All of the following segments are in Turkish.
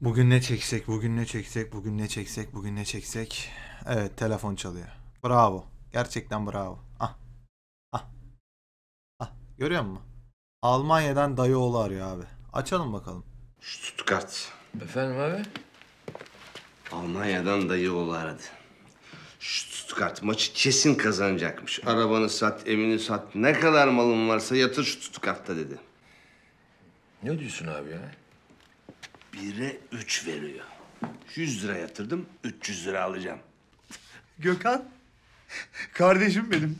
Bugün ne çeksek. Evet, telefon çalıyor. Bravo. Gerçekten bravo. Ah. Görüyor musun? Almanya'dan dayıoğlu arıyor abi. Açalım bakalım. Stuttgart. Efendim abi? Almanya'dan dayıoğlu aradı. Stuttgart maçı kesin kazanacakmış. Arabanı sat, evini sat. Ne kadar malın varsa yatır Stuttgart'ta dedi. Ne diyorsun abi ya? 1'e 3 veriyor. 100 lira yatırdım, 300 lira alacağım. Gökhan, kardeşim benim.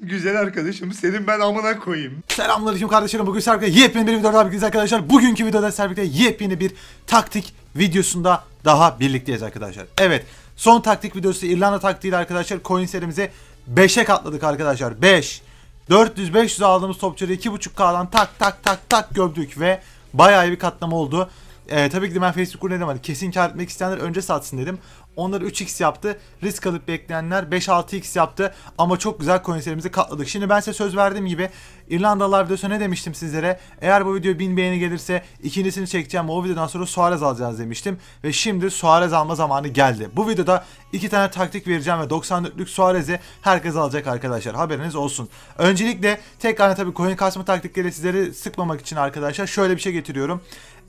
Güzel arkadaşım, senin ben amına koyayım. Selamünaleyküm kardeşlerim. Bugün Serpik'le yepyeni bir videoda birlikteyiz arkadaşlar. Bugünkü videoda Serpik'le yepyeni bir taktik videosunda daha birlikteyiz arkadaşlar. Evet, son taktik videosu İrlanda taktiğiyle arkadaşlar. Coin serimizi 5'e katladık arkadaşlar. 5. 400-500 aldığımız topçuları 2.5K'dan tak gömdük ve bayağı bir katlama oldu. Tabii ki de ben Facebook grubuna dedim, hani kesin kar etmek isteyenler önce satsın dedim. Onlar 3x yaptı. Risk alıp bekleyenler 5-6x yaptı. Ama çok güzel coin serimizi katladık. Şimdi ben size söz verdiğim gibi İrlandalılar videosuna ne demiştim sizlere? Eğer bu video 1000 beğeni gelirse ikincisini çekeceğim. O videodan sonra Suarez alacağız demiştim. Ve şimdi Suarez alma zamanı geldi. Bu videoda 2 tane taktik vereceğim ve 94'lük Suarez'i herkes alacak arkadaşlar. Haberiniz olsun. Öncelikle tekrar tabii coin kasma taktikleri sizleri sıkmamak için arkadaşlar şöyle bir şey getiriyorum.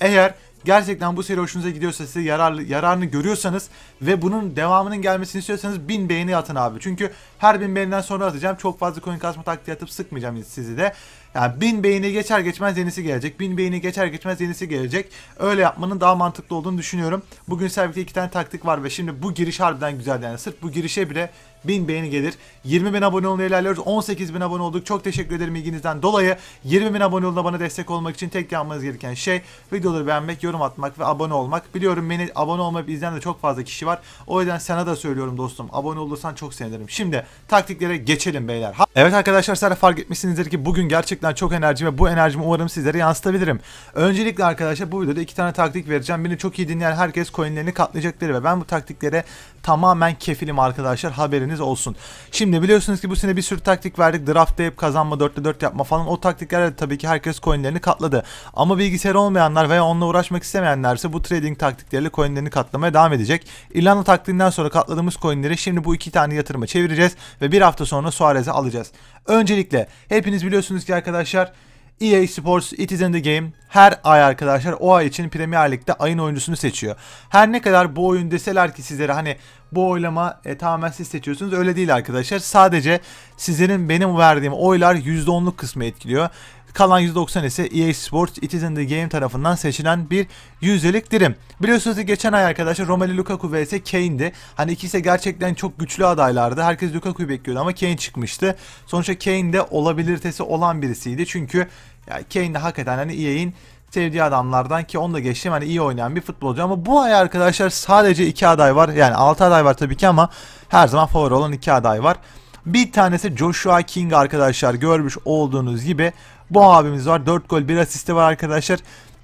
Eğer gerçekten bu seri hoşunuza gidiyorsa, size yararını görüyorsanız ve bunun devamının gelmesini istiyorsanız 1000 beğeni atın abi. Çünkü her 1000 beğeniden sonra atacağım. Çok fazla coin kasma taktiği atıp sıkmayacağım sizi de. Yani 1000 beğeni geçer geçmez yenisi gelecek. 1000 beğeni geçer geçmez yenisi gelecek. Öyle yapmanın daha mantıklı olduğunu düşünüyorum. Bugün Serpik'te 2 tane taktik var ve şimdi bu giriş harbiden güzel yani. Sırf bu girişe bile 1000 beğeni gelir. 20.000 abone olmaya ilerliyoruz. 18.000 abone olduk. Çok teşekkür ederim ilginizden dolayı. 20.000 abone olduğunda bana destek olmak için tek yapmanız gereken şey videoları beğenmek, yorum atmak ve abone olmak. Biliyorum beni abone olmayıp izleyen de çok fazla kişi var. O yüzden sana da söylüyorum dostum. Abone olursan çok sevinirim. Şimdi taktiklere geçelim beyler. Evet arkadaşlar, size fark etmişsinizdir ki bugün gerçekten çok enerji ve bu enerjimi umarım sizlere yansıtabilirim. Öncelikle arkadaşlar bu videoda 2 tane taktik vereceğim. Beni çok iyi dinleyen herkes coinlerini katlayacaktır ve ben bu taktiklere tamamen kefilim arkadaşlar. Haberiniz olsun. Şimdi biliyorsunuz ki bu sene bir sürü taktik verdik. Draft'ta hep kazanma, 4'te 4 yapma falan. O taktiklerle tabii ki herkes coinlerini katladı. Ama bilgisayar olmayanlar veya onunla uğraşmak istemeyenlerse bu trading taktikleriyle coinlerini katlamaya devam edecek. İrlanda taktiğinden sonra katladığımız coinleri şimdi bu 2 tane yatırıma çevireceğiz ve bir hafta sonra Suarez'i alacağız. Öncelikle hepiniz biliyorsunuz ki arkadaşlar EA Sports It Is In The Game her ay arkadaşlar o ay için Premier Lig'de ayın oyuncusunu seçiyor. Her ne kadar bu oyun deseler ki sizlere hani bu oylama tamamen siz seçiyorsunuz, öyle değil arkadaşlar. Sadece sizlerin benim verdiğim oylar %10'luk kısmı etkiliyor. Kalan %90 ise EA Sports It Is In The Game tarafından seçilen bir yüzdelik dilim. Biliyorsunuz ki geçen ay arkadaşlar Romelu Lukaku vs Kane'di. Hani ikisi gerçekten çok güçlü adaylardı. Herkes Lukaku'yu bekliyordu ama Kane çıkmıştı. Sonuçta Kane de olabilitesi olan birisiydi. Çünkü yani Kane de hakikaten hani EA'in sevdiği adamlardan, ki onu da geçtim, hani iyi oynayan bir futbolcu. Ama bu ay arkadaşlar sadece 2 aday var. Yani 6 aday var tabii ki ama her zaman favori olan 2 aday var. Bir tanesi Joshua King arkadaşlar, görmüş olduğunuz gibi. Bu abimiz var. 4 gol 1 asisti var arkadaşlar.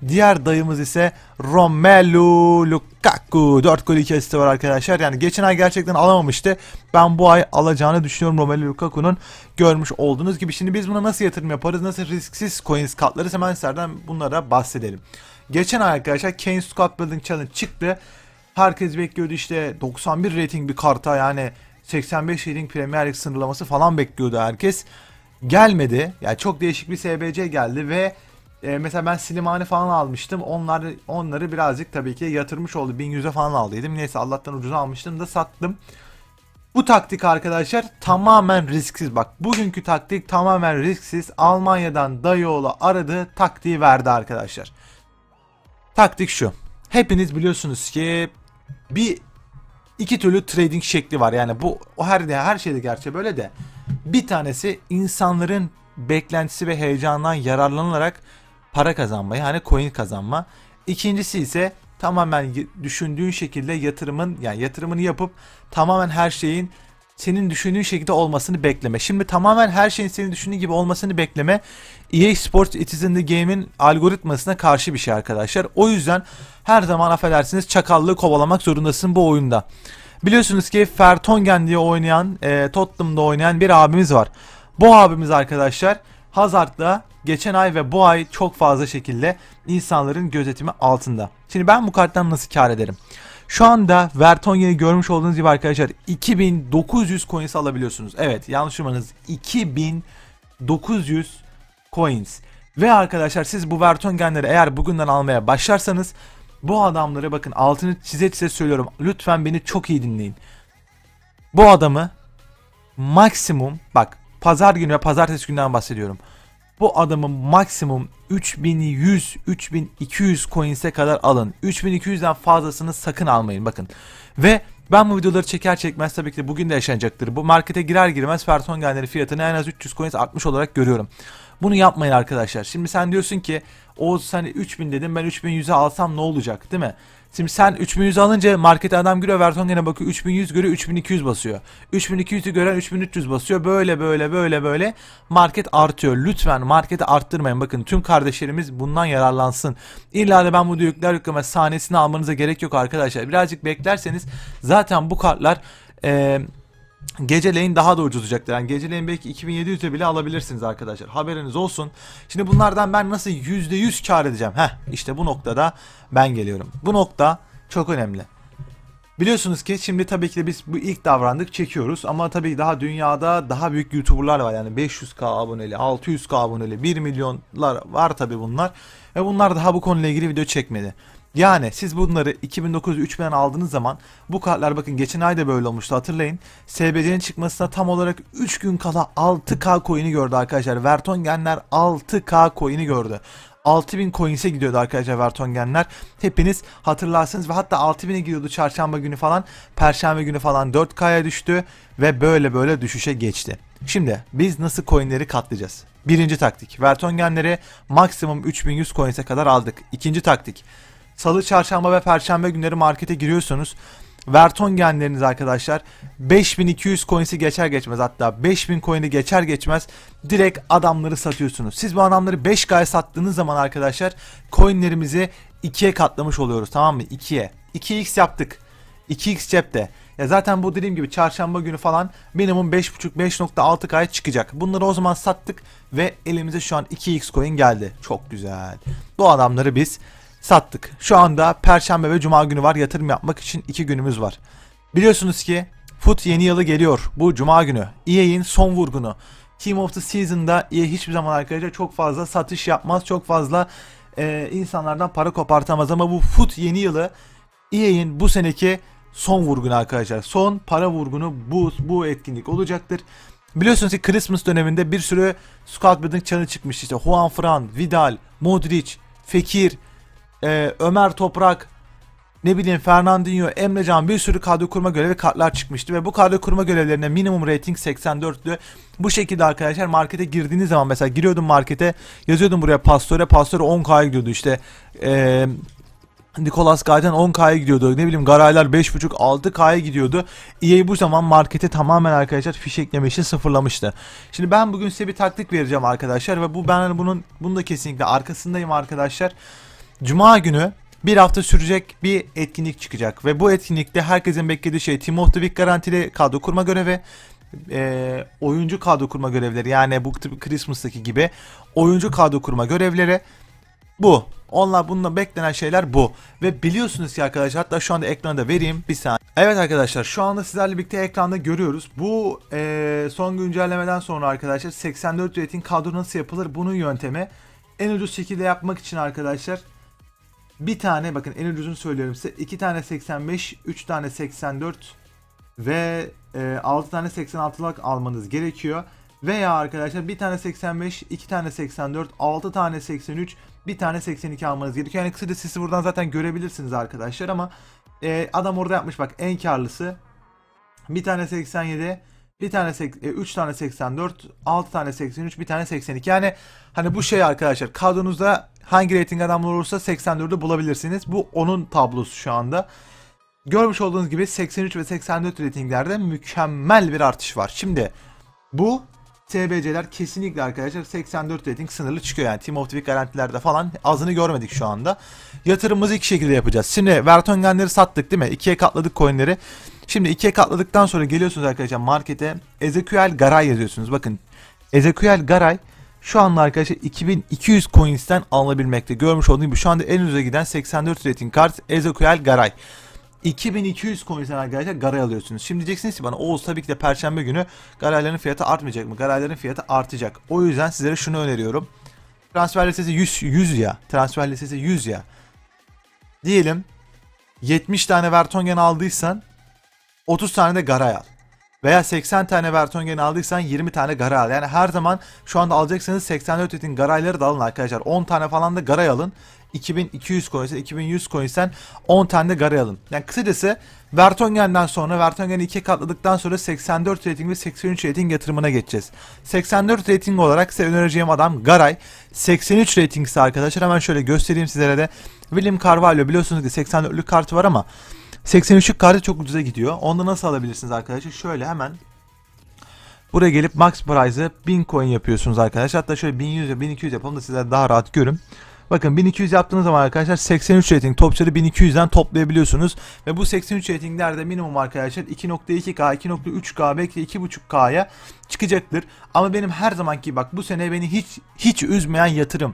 Diğer dayımız ise Romelu Lukaku. 4 gol 2 asisti var arkadaşlar. Yani geçen ay gerçekten alamamıştı. Ben bu ay alacağını düşünüyorum Romelu Lukaku'nun, görmüş olduğunuz gibi. Şimdi biz buna nasıl yatırım yaparız? Nasıl risksiz coins katlarız? Hemen sizlerden bunlara bahsedelim. Geçen ay arkadaşlar Kane Squad Building Challenge çıktı. Herkes bekliyordu işte 91 rating bir karta, yani 85 rating Premier League sınırlaması falan bekliyordu herkes. Gelmedi. Yani çok değişik bir SBC geldi ve mesela ben Slimani falan almıştım. Onları birazcık tabii ki yatırmış oldu. 1100'e falan aldıydım. Neyse Allah'tan ucuza almıştım da sattım. Bu taktik arkadaşlar tamamen risksiz. Bak, bugünkü taktik tamamen risksiz. Almanya'dan dayıoğlu aradı. Taktiği verdi arkadaşlar. Taktik şu. Hepiniz biliyorsunuz ki iki türlü trading şekli var. Yani bu her şeyde gerçi böyle de. Bir tanesi insanların beklentisi ve heyecandan yararlanılarak para kazanma, yani coin kazanma. İkincisi ise tamamen düşündüğün şekilde yatırımını yapıp tamamen her şeyin senin düşündüğün şekilde olmasını bekleme. Şimdi tamamen her şeyin senin düşündüğün gibi olmasını bekleme, EA Sports It Is In The Game'in algoritmasına karşı bir şey arkadaşlar. O yüzden her zaman affedersiniz çakallığı kovalamak zorundasın bu oyunda. Biliyorsunuz ki Vertonghen diye oynayan, Tottenham'da oynayan bir abimiz var. Bu abimiz arkadaşlar Hazard'la geçen ay ve bu ay çok fazla şekilde insanların gözetimi altında. Şimdi ben bu karttan nasıl kar ederim? Şu anda Vertonghen'i görmüş olduğunuz gibi arkadaşlar 2900 coins alabiliyorsunuz. Evet, yanlış duymanız, 2900 coins. Ve arkadaşlar siz bu Vertonghen'leri eğer bugünden almaya başlarsanız bu adamları, bakın altını çize çize söylüyorum, lütfen beni çok iyi dinleyin. Bu adamı maksimum, bak pazar günü ve pazartesi günden bahsediyorum. Bu adamın maksimum 3100-3200 coins'e kadar alın. 3200'den fazlasını sakın almayın bakın. Ve ben bu videoları çeker çekmez tabii ki de bugün de yaşanacaktır. Bu markete girer girmez Vertonghen'lerin fiyatını en az 300 coins artmış olarak görüyorum. Bunu yapmayın arkadaşlar. Şimdi sen diyorsun ki Oğuz sen 3000 dedim, ben 3100'e alsam ne olacak değil mi? Şimdi sen 3100 alınca markete adam giriyor, Vertonghen'e bakıyor, 3100 görüyor, 3200 basıyor. 3200'ü gören 3300 basıyor. Böyle market artıyor. Lütfen marketi arttırmayın. Bakın tüm kardeşlerimiz bundan yararlansın. İlla da ben bu yükler yükleme sahnesini almanıza gerek yok arkadaşlar. Birazcık beklerseniz zaten bu kartlar geceleyin daha da ucuzlayacaktır. Yani geceleyin belki 2700'e bile alabilirsiniz arkadaşlar. Haberiniz olsun. Şimdi bunlardan ben nasıl %100 kar edeceğim? Heh, işte bu noktada ben geliyorum. Bu nokta çok önemli. Biliyorsunuz ki şimdi tabii ki de biz bu ilk davrandık, çekiyoruz. Ama tabii daha dünyada daha büyük YouTuber'lar var. Yani 500k aboneli, 600k aboneli, 1 milyonlar var tabii bunlar. Ve bunlar daha bu konuyla ilgili video çekmedi. Yani siz bunları 2900-3000'den aldığınız zaman bu kartlar, bakın geçen ay da böyle olmuştu hatırlayın. SBC'nin çıkmasına tam olarak 3 gün kala 6k coin'i gördü arkadaşlar. Vertonghen'ler 6k coin'i gördü. 6000 coins'e gidiyordu arkadaşlar Vertonghen'ler. Hepiniz hatırlarsınız ve hatta 6000'e gidiyordu çarşamba günü falan. Perşembe günü falan 4k'ya düştü ve böyle düşüşe geçti. Şimdi biz nasıl coin'leri katlayacağız? Birinci taktik, Vertonghen'leri maksimum 3100 coins'e kadar aldık. İkinci taktik, salı, çarşamba ve perşembe günleri markete giriyorsunuz. Vertonghen'leriniz arkadaşlar 5200 coins'i geçer geçmez, hatta 5000 coin'i geçer geçmez direkt adamları satıyorsunuz. Siz bu adamları 5K'ya sattığınız zaman arkadaşlar coin'lerimizi 2'ye katlamış oluyoruz, tamam mı? 2'ye. 2x yaptık. 2x cepte. Ya zaten bu dediğim gibi çarşamba günü falan minimum 5.5-5.6K'ya çıkacak. Bunları o zaman sattık ve elimize şu an 2x coin geldi. Çok güzel. Bu adamları biz sattık. Şu anda perşembe ve cuma günü var. Yatırım yapmak için 2 günümüz var. Biliyorsunuz ki FUT yeni yılı geliyor. Bu cuma günü. EA'in son vurgunu. Team of the Season'da EA hiçbir zaman arkadaşlar çok fazla satış yapmaz. Çok fazla insanlardan para kopartamaz. Ama bu FUT yeni yılı EA'in bu seneki son vurgunu arkadaşlar. Son para vurgunu bu etkinlik olacaktır. Biliyorsunuz ki Christmas döneminde bir sürü squad building challenge çıkmış. İşte Juan Fran, Vidal, Modric, Fekir, Ömer Toprak, ne bileyim Fernandinho, Emrecan, bir sürü kadro kurma görevi kartlar çıkmıştı ve bu kadro kurma görevlerine minimum rating 84'lü. Bu şekilde arkadaşlar markete girdiğiniz zaman, mesela giriyordum markete, yazıyordum buraya Pastore 10K'ya gidiyordu, işte Nicolas Gay'den 10K'ya gidiyordu, ne bileyim Garaylar 5.5-6K'ya gidiyordu. EA bu zaman marketi tamamen arkadaşlar fişekleme işi sıfırlamıştı. Şimdi ben bugün size bir taktik vereceğim arkadaşlar ve bunun da kesinlikle arkasındayım arkadaşlar. Cuma günü bir hafta sürecek bir etkinlik çıkacak ve bu etkinlikte herkesin beklediği şey Team of the Week garantili kadro kurma görevi, oyuncu kadro kurma görevleri, yani bu Christmas'taki gibi oyuncu kadro kurma görevleri bu. Bununla beklenen şeyler bu ve biliyorsunuz ki arkadaşlar, hatta şu anda ekranda vereyim bir saniye. Evet arkadaşlar, şu anda sizlerle birlikte ekranda görüyoruz. Bu son güncellemeden sonra arkadaşlar 84 rating kadro nasıl yapılır, bunun yöntemi en ucuz şekilde yapmak için arkadaşlar bir tane, bakın en ucuzunu söylüyorum size, 2 tane 85, 3 tane 84 ve 6 tane 86'lık almanız gerekiyor. Veya arkadaşlar bir tane 85, 2 tane 84, 6 tane 83, bir tane 82 almanız gerekiyor. Yani kısaca siz buradan zaten görebilirsiniz arkadaşlar ama adam orada yapmış, bak en karlısı. Bir tane 87, bir tane 3 tane 84, 6 tane 83, bir tane 82. Yani hani bu şey arkadaşlar, kadronuzda hangi rating adamlar olursa 84'ü bulabilirsiniz. Bu onun tablosu şu anda. Görmüş olduğunuz gibi 83 ve 84 ratinglerde mükemmel bir artış var. Şimdi bu TBC'ler kesinlikle arkadaşlar 84 rating sınırlı çıkıyor. Yani Team of the Week garantilerde falan azını görmedik şu anda. Yatırımımızı iki şekilde yapacağız. Şimdi Vertonghen'leri sattık değil mi? 2'ye katladık coinleri. Şimdi 2'ye katladıktan sonra geliyorsunuz arkadaşlar markete. Ezequiel Garay yazıyorsunuz. Bakın Ezequiel Garay şu anda arkadaşlar 2200 coins'ten alınabilmekte. Görmüş olduğunuz gibi şu anda en üze giden 84 rating kart Ezequiel Garay. 2200 coins'ten arkadaşlar Garay alıyorsunuz. Şimdi diyeceksiniz ki bana Oğuz tabii ki de perşembe günü Garay'ların fiyatı artmayacak mı? Garay'ların fiyatı artacak. O yüzden sizlere şunu öneriyorum. Transfer listesi 100 ya. Transfer listesi 100 ya. Diyelim 70 tane Vertonghen aldıysan 30 tane de Garay al. Veya 80 tane Vertonghen aldıysan 20 tane Garay al. Yani her zaman şu anda alacaksanız 84 etin Garay'ları da alın arkadaşlar. 10 tane falan da Garay alın. 2200 coins'ten 2100 coins'ten 10 tane de Garay alın. Yani kısacası Vertonghen'den sonra Vertonghen'i 2'ye katladıktan sonra 84 rating ve 83 rating yatırımına geçeceğiz. 84 rating olarak size önereceğim adam Garay. 83 rating ise arkadaşlar hemen şöyle göstereyim sizlere de. William Carvalho biliyorsunuz ki 84'lük kartı var ama 83'lük kartı çok ucuza gidiyor. Onda nasıl alabilirsiniz arkadaşlar? Şöyle hemen buraya gelip max price'ı 1000 coin yapıyorsunuz arkadaşlar. Hatta şöyle 1100 ve 1200 yapalım da sizler daha rahat görün. Bakın 1200 yaptığınız zaman arkadaşlar 83 rating topçuları 1200'den toplayabiliyorsunuz. Ve bu 83 ratinglerde minimum arkadaşlar 2.2K, 2.3K belki 2.5K'ya çıkacaktır. Ama benim her zamanki bak bu sene beni hiç üzmeyen yatırım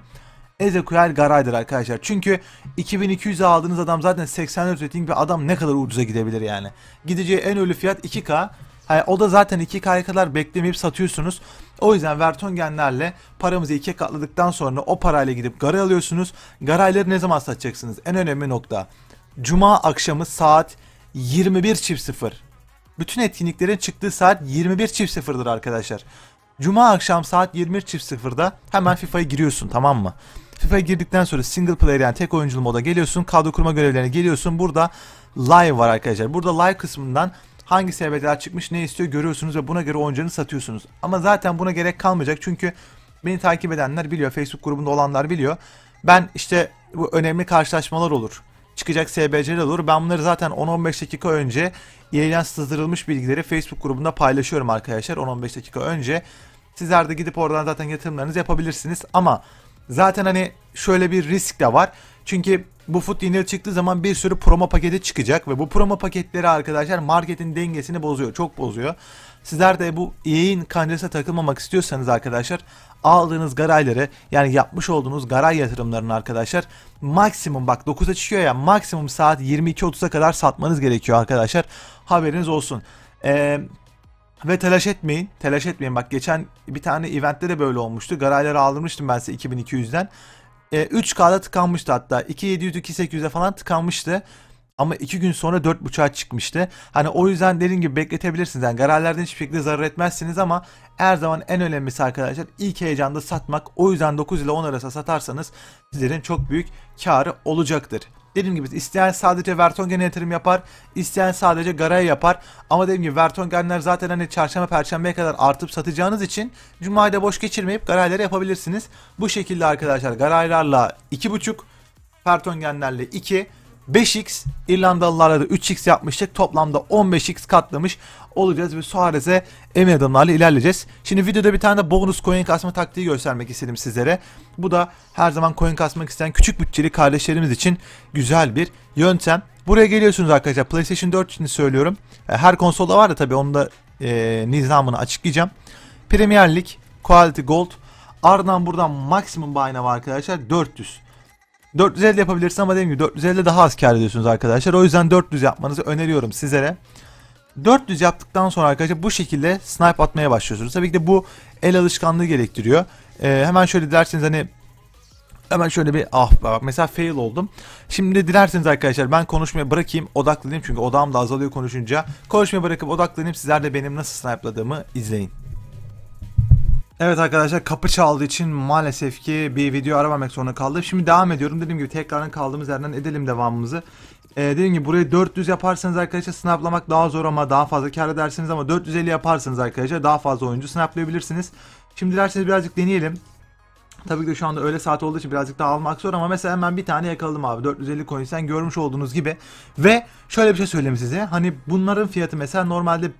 Ezequiel Garay'dır arkadaşlar. Çünkü 2200'e aldığınız adam zaten 84 rating ve adam ne kadar ucuza gidebilir yani. Gideceği en ölü fiyat 2K. Yani o da zaten 2K'ya kadar beklemeyip satıyorsunuz. O yüzden Vertonghen'lerle paramızı 2'ye katladıktan sonra o parayla gidip Garay alıyorsunuz. Garay'ları ne zaman satacaksınız? En önemli nokta. Cuma akşamı saat 21.00. Bütün etkinliklerin çıktığı saat 21.00'dır arkadaşlar. Cuma akşam saat 21.00'da hemen FIFA'ya giriyorsun, tamam mı? FIFA'ya girdikten sonra single player yani tek oyunculu moda geliyorsun. Kadro kurma görevlerine geliyorsun. Burada live var arkadaşlar. Burada live kısmından hangi SBC'ler çıkmış ne istiyor görüyorsunuz ve buna göre oyuncularını satıyorsunuz. Ama zaten buna gerek kalmayacak çünkü beni takip edenler biliyor. Facebook grubunda olanlar biliyor. Ben işte bu önemli karşılaşmalar olur. Çıkacak SBC'ler olur. Ben bunları zaten 10-15 dakika önce yayınlanan sızdırılmış bilgileri Facebook grubunda paylaşıyorum arkadaşlar. 10-15 dakika önce. Sizler de gidip oradan zaten yatırımlarınızı yapabilirsiniz. Ama zaten hani şöyle bir risk de var. Çünkü bu FUTDNL çıktığı zaman bir sürü promo paketi çıkacak ve bu promo paketleri arkadaşlar marketin dengesini bozuyor, çok bozuyor. Sizler de bu yayın kancasına takılmamak istiyorsanız arkadaşlar aldığınız Garay'ları yani yapmış olduğunuz Garay yatırımlarını arkadaşlar maksimum bak 9'a çıkıyor ya maksimum saat 22.30'a kadar satmanız gerekiyor arkadaşlar, haberiniz olsun. Ve telaş etmeyin bak geçen bir tane eventte de böyle olmuştu. Garay'ları aldırmıştım ben size 2200'den. 3K'da tıkanmıştı hatta 2700 2800'e falan tıkanmıştı ama 2 gün sonra 4.5'a çıkmıştı. Hani o yüzden dediğim gibi bekletebilirsiniz yani Garay'lerden hiçbir şekilde zarar etmezsiniz ama her zaman en önemlisi arkadaşlar ilk heyecanda satmak. O yüzden 9 ile 10 arası satarsanız sizlerin çok büyük karı olacaktır. Dediğim gibi isteyen sadece Vertonghen'e yatırım yapar, isteyen sadece Garay yapar ama dediğim gibi Vertonghen'ler zaten hani çarşamba perşembeye kadar artıp satacağınız için Cuma'yı da boş geçirmeyip Garay'ları yapabilirsiniz. Bu şekilde arkadaşlar Garay'larla 2.5, Vertonghen'lerle 2, 5x, İrlandalılarla da 3x yapmıştık. Toplamda 15x katlamış olacağız ve Suarez'e emin adımlarla ilerleyeceğiz. Şimdi videoda bir tane de bonus coin kasma taktiği göstermek istedim sizlere. Bu da her zaman coin kasmak isteyen küçük bütçeli kardeşlerimiz için güzel bir yöntem. Buraya geliyorsunuz arkadaşlar. PlayStation 4 için söylüyorum. Her konsolda var da tabii onun da nizamını açıklayacağım. Premier Lig, Quality Gold. Ardından buradan maksimum bahane var arkadaşlar. 400. 450 yapabilirsin ama dediğim gibi 450 daha az kar ediyorsunuz arkadaşlar. O yüzden 400 yapmanızı öneriyorum sizlere. 400 yaptıktan sonra arkadaşlar bu şekilde snipe atmaya başlıyorsunuz. Tabii ki de bu el alışkanlığı gerektiriyor. Hemen şöyle dilerseniz hani hemen şöyle bir bak mesela fail oldum. Şimdi dilerseniz arkadaşlar ben konuşmaya bırakayım odaklanayım çünkü odağım da azalıyor konuşunca. Konuşmaya bırakıp odaklanayım sizler de benim nasıl snipe'ladığımı izleyin. Evet arkadaşlar kapı çaldığı için maalesef ki bir video ara vermek zorunda kaldım. Şimdi devam ediyorum. Dediğim gibi tekrardan kaldığımız yerden edelim devamımızı. Dediğim gibi burayı 400 yaparsanız arkadaşlar snaplamak daha zor ama daha fazla kar edersiniz. Ama 450 yaparsanız arkadaşlar daha fazla oyuncu snaplayabilirsiniz. Şimdi dilerseniz birazcık deneyelim. Tabii ki de şu anda öğle saati olduğu için birazcık daha almak zor ama mesela hemen bir tane yakaladım abi. 450 coin sen görmüş olduğunuz gibi. Ve şöyle bir şey söyleyeyim size. Hani bunların fiyatı mesela normalde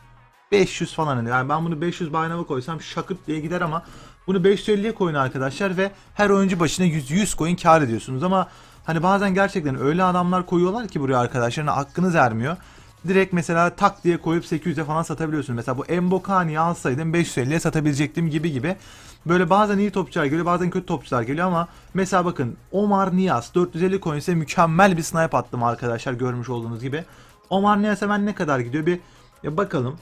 500 falan. Yani ben bunu 500 baynava koysam şakırt diye gider ama bunu 550'ye koyun arkadaşlar ve her oyuncu başına 100 coin kar ediyorsunuz ama hani bazen gerçekten öyle adamlar koyuyorlar ki buraya arkadaşlarına hakkınız ermiyor. Direkt mesela tak diye koyup 800'e falan satabiliyorsunuz. Mesela bu Mbokani'yi alsaydım 550'ye satabilecektim gibi. Böyle bazen iyi topçular geliyor, bazen kötü topçular geliyor ama mesela bakın Omar Nias 450 coin'e mükemmel bir snipe attım arkadaşlar görmüş olduğunuz gibi. Omar Nias'a ben ne kadar gidiyor bir bakalım.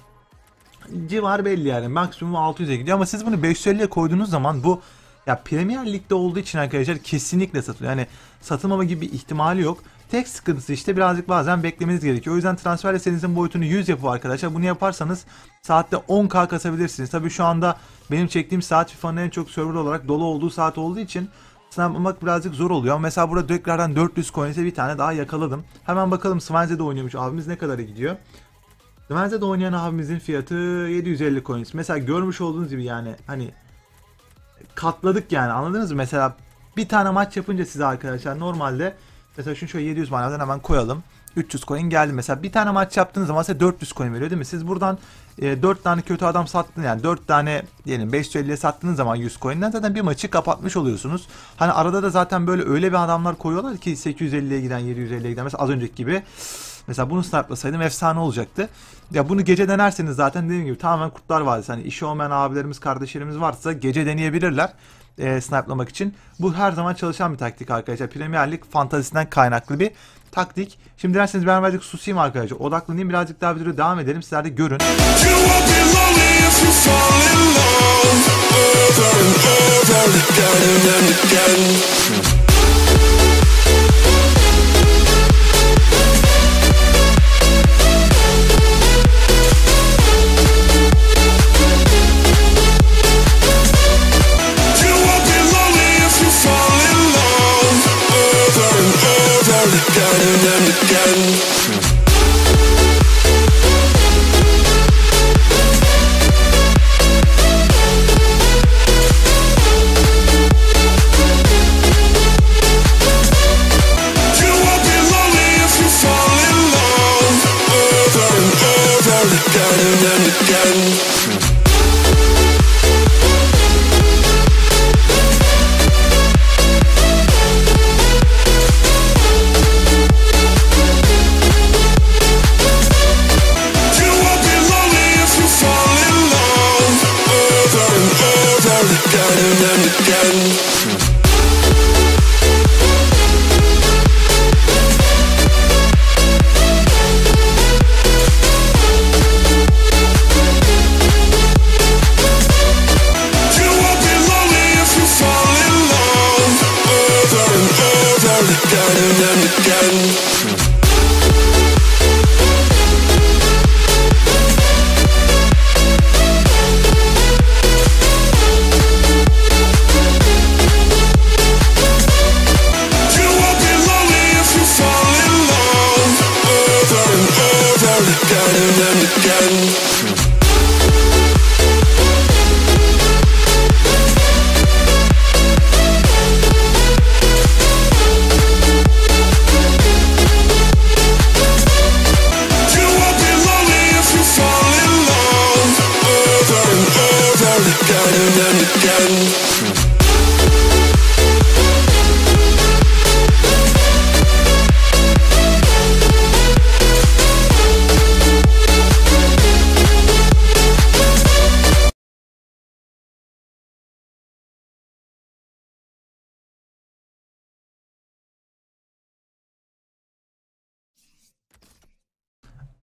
Civar belli yani maksimum 600'e gidiyor ama siz bunu 550'ye koyduğunuz zaman bu ya Premier Lig'de olduğu için arkadaşlar kesinlikle satılıyor. Yani satılmama gibi bir ihtimali yok. Tek sıkıntısı işte birazcık bazen beklemeniz gerekiyor. O yüzden transfer listenizin boyutunu 100 yapın arkadaşlar. Bunu yaparsanız saatte 10k kasabilirsiniz. Tabii şu anda benim çektiğim saat FIFA'nın en çok server olarak dolu olduğu saat olduğu için sınavlamak birazcık zor oluyor. Ama mesela burada tekrardan 400 coin'e bir tane daha yakaladım. Hemen bakalım Swansea'da oynuyormuş abimiz ne kadara gidiyor. Swansea'da oynayan abimizin fiyatı 750 coin. Mesela görmüş olduğunuz gibi yani hani katladık yani anladınız mı? Mesela bir tane maç yapınca size arkadaşlar normalde mesela şunu şöyle 700 manavdan hemen koyalım. 300 coin geldi mesela bir tane maç yaptığınız zaman size 400 coin veriyor değil mi? Siz buradan 4 tane kötü adam sattınız yani 4 tane diyelim 550'ye sattığınız zaman 100 coin'den zaten bir maçı kapatmış oluyorsunuz. Hani arada da zaten böyle öyle bir adamlar koyuyorlar ki 850'ye giden 750'ye giden mesela az önceki gibi. Mesela bunu sniplasaydım efsane olacaktı. Ya bunu gece denerseniz zaten dediğim gibi tamamen Kurtlar Vadisi. Hani işi olmayan abilerimiz, kardeşlerimiz varsa gece deneyebilirler sniplamak için. Bu her zaman çalışan bir taktik arkadaşlar. Premier Lig fantazisinden kaynaklı bir taktik. Şimdi derseniz ben birazcık susayım arkadaşlar. Odaklanayım birazcık daha videoya devam edelim. Sizler de görün.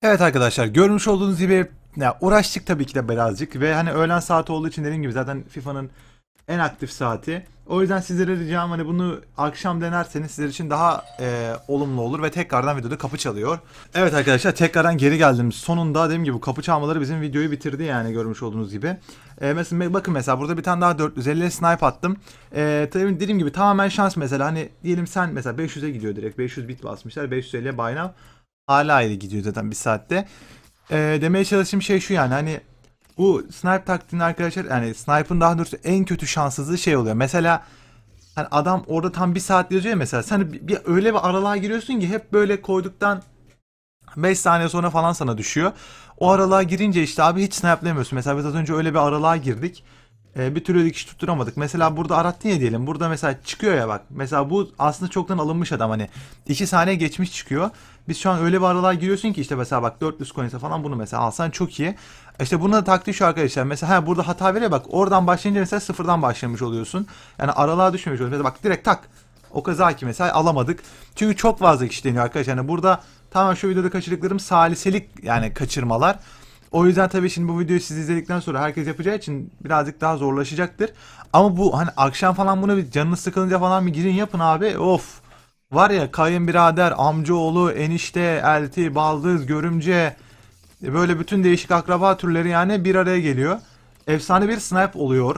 Evet arkadaşlar görmüş olduğunuz gibi ya uğraştık tabii ki de birazcık ve hani öğlen saati olduğu için dediğim gibi zaten FIFA'nın en aktif saati. O yüzden sizlere ricam hani bunu akşam denerseniz sizler için daha olumlu olur ve tekrardan videoda kapı çalıyor. Evet arkadaşlar tekrardan geri geldim. Sonunda dediğim gibi kapı çalmaları bizim videoyu bitirdi yani görmüş olduğunuz gibi. Mesela bakın mesela burada bir tane daha 450'ye snipe attım. Tabii dediğim gibi tamamen şans mesela hani diyelim sen mesela 500'e gidiyor direkt 500 bit basmışlar 550'ye buy now. Hala ayrı gidiyor zaten bir saatte. Demeye çalıştığım şey şu yani hani bu snipe taktiğini arkadaşlar yani snipe'ın daha doğrusu en kötü şanssızlığı şey oluyor. Mesela Hani adam orada tam bir saat yazıyor ya mesela. Sen bir öyle bir aralığa giriyorsun ki hep böyle koyduktan 5 saniye sonra falan sana düşüyor. O aralığa girince işte abi hiç snaplayamıyorsun. Mesela biz az önce öyle bir aralığa girdik. Bir türlü dikiş tutturamadık. Mesela burada arattın ya diyelim. Burada mesela çıkıyor ya bak. Mesela bu aslında çoktan alınmış adam hani. 2 saniye geçmiş çıkıyor. Biz şu an öyle bir aralığa giriyorsun ki işte mesela bak 400 coin'se falan bunu mesela alsan çok iyi. İşte bunun da taktiği şu arkadaşlar. Mesela burada hata veriyor bak. Oradan başlayınca mesela sıfırdan başlamış oluyorsun. Yani aralığa düşmemiş oluyorsun. Mesela bak direkt tak. O kaza ki mesela alamadık. Çünkü çok fazla kişi deniyor arkadaşlar. Yani burada tamam şu videoda kaçırdıklarım saliselik yani kaçırmalar. O yüzden tabii şimdi bu videoyu siz izledikten sonra herkes yapacağı için birazcık daha zorlaşacaktır. Ama bu hani akşam falan bunu bir canınız sıkılınca falan bir girin yapın abi. Of var ya kayınbirader, amcaoğlu, enişte, elti, baldız, görümce böyle bütün değişik akraba türleri yani bir araya geliyor. Efsane bir snipe oluyor.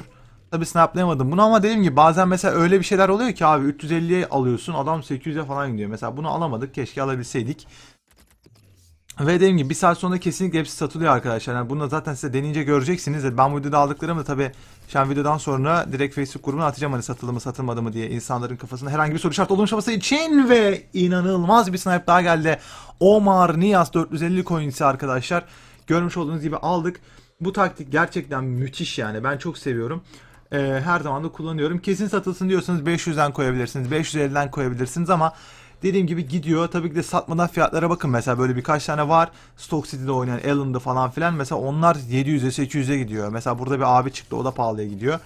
Tabii snaplayamadım bunu ama dediğim gibi bazen mesela öyle bir şeyler oluyor ki abi 350'ye alıyorsun adam 800'e falan gidiyor. Mesela bunu alamadık keşke alabilseydik. Ve dediğim gibi bir saat sonra kesinlikle hepsi satılıyor arkadaşlar. Yani bunu zaten size deneyince göreceksiniz. Ben bu videoda aldıklarımı da tabii şu an videodan sonra direkt Facebook grubuna atacağım hani satıldı mı satılmadı mı diye insanların kafasında herhangi bir soru işareti oluşmaması için. Ve inanılmaz bir snipe daha geldi. Omar Niyaz 450 coin'si arkadaşlar. Görmüş olduğunuz gibi aldık. Bu taktik gerçekten müthiş yani ben çok seviyorum. Her zaman da kullanıyorum. Kesin satılsın diyorsanız 500'den koyabilirsiniz. 550'den koyabilirsiniz ama dediğim gibi gidiyor. Tabii ki de satmadan fiyatlara bakın. Mesela böyle birkaç tane var. Stock City'de oynayan Allen'da falan filan. Mesela onlar 700'e 800'e gidiyor. Mesela burada bir abi çıktı o da pahalıya gidiyor.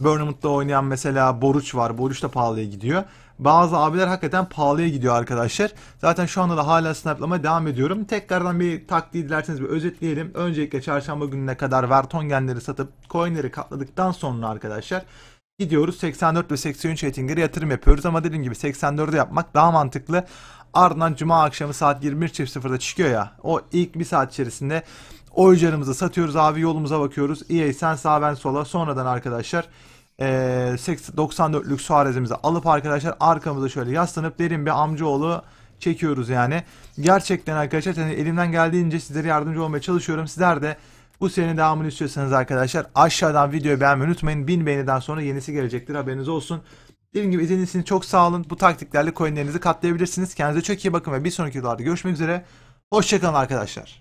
Bournemouth'da oynayan mesela Boruç var. Boruç da pahalıya gidiyor. Bazı abiler hakikaten pahalıya gidiyor arkadaşlar. Zaten şu anda da hala snaplamaya devam ediyorum. Tekrardan bir taktiği dilerseniz bir özetleyelim. Öncelikle çarşamba gününe kadar Vertonghen'leri satıp coin'leri katladıktan sonra arkadaşlar gidiyoruz 84 ve 83 rating'lere yatırım yapıyoruz ama dediğim gibi 84'e yapmak daha mantıklı. Ardından cuma akşamı saat 21.00'da çıkıyor ya o ilk bir saat içerisinde oyuncularımızı satıyoruz abi yolumuza bakıyoruz. EA sen sağa ben sola sonradan arkadaşlar 94'lük Suarez'imizi alıp arkadaşlar arkamıza şöyle yaslanıp derin bir amcaoğlu çekiyoruz yani. Gerçekten arkadaşlar yani elimden geldiğince sizlere yardımcı olmaya çalışıyorum sizler de. Bu serinin devamını istiyorsanız arkadaşlar aşağıdan videoyu beğenmeyi unutmayın. 1000 beğeniden sonra yenisi gelecektir haberiniz olsun. Dediğim gibi izlediğiniz için çok sağ olun. Bu taktiklerle coinlerinizi katlayabilirsiniz. Kendinize çok iyi bakın ve bir sonraki videolarda görüşmek üzere. Hoşçakalın arkadaşlar.